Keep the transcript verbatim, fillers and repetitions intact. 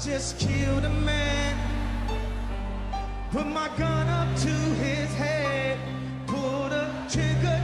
just killed a man. Put my gun up to his head, pulled a trigger.